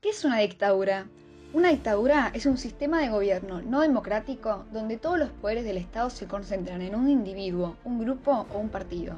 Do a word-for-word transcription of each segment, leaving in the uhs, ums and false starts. ¿Qué es una dictadura? Una dictadura es un sistema de gobierno no democrático donde todos los poderes del Estado se concentran en un individuo, un grupo o un partido.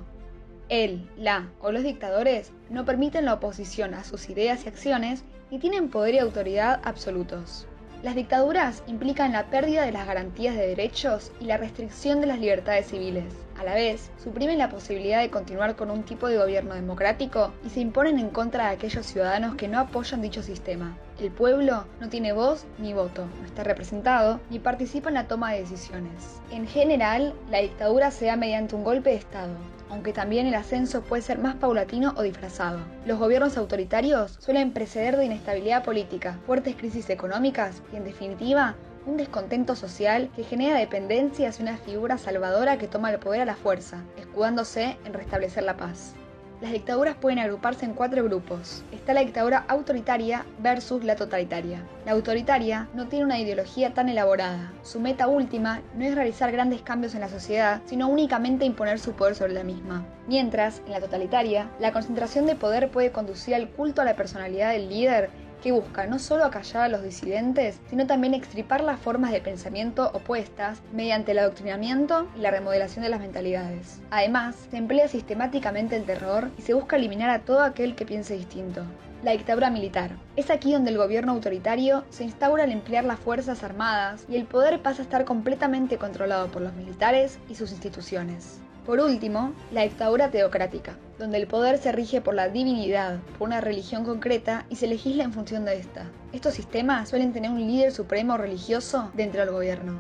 Él, la o los dictadores no permiten la oposición a sus ideas y acciones y tienen poder y autoridad absolutos. Las dictaduras implican la pérdida de las garantías de derechos y la restricción de las libertades civiles. A la vez, suprimen la posibilidad de continuar con un tipo de gobierno democrático y se imponen en contra de aquellos ciudadanos que no apoyan dicho sistema. El pueblo no tiene voz ni voto, no está representado ni participa en la toma de decisiones. En general, la dictadura se da mediante un golpe de Estado, aunque también el ascenso puede ser más paulatino o disfrazado. Los gobiernos autoritarios suelen preceder de inestabilidad política, fuertes crisis económicas y, en definitiva, un descontento social que genera dependencia hacia una figura salvadora que toma el poder a la fuerza, escudándose en restablecer la paz. Las dictaduras pueden agruparse en cuatro grupos. Está la dictadura autoritaria versus la totalitaria. La autoritaria no tiene una ideología tan elaborada. Su meta última no es realizar grandes cambios en la sociedad, sino únicamente imponer su poder sobre la misma. Mientras, en la totalitaria, la concentración de poder puede conducir al culto a la personalidad del líder, que busca no solo acallar a los disidentes, sino también extirpar las formas de pensamiento opuestas mediante el adoctrinamiento y la remodelación de las mentalidades. Además, se emplea sistemáticamente el terror y se busca eliminar a todo aquel que piense distinto. La dictadura militar. Es aquí donde el gobierno autoritario se instaura al emplear las fuerzas armadas y el poder pasa a estar completamente controlado por los militares y sus instituciones. Por último, la dictadura teocrática, donde el poder se rige por la divinidad, por una religión concreta y se legisla en función de esta. Estos sistemas suelen tener un líder supremo religioso dentro del gobierno.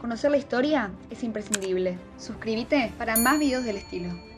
Conocer la historia es imprescindible. Suscríbete para más videos del estilo.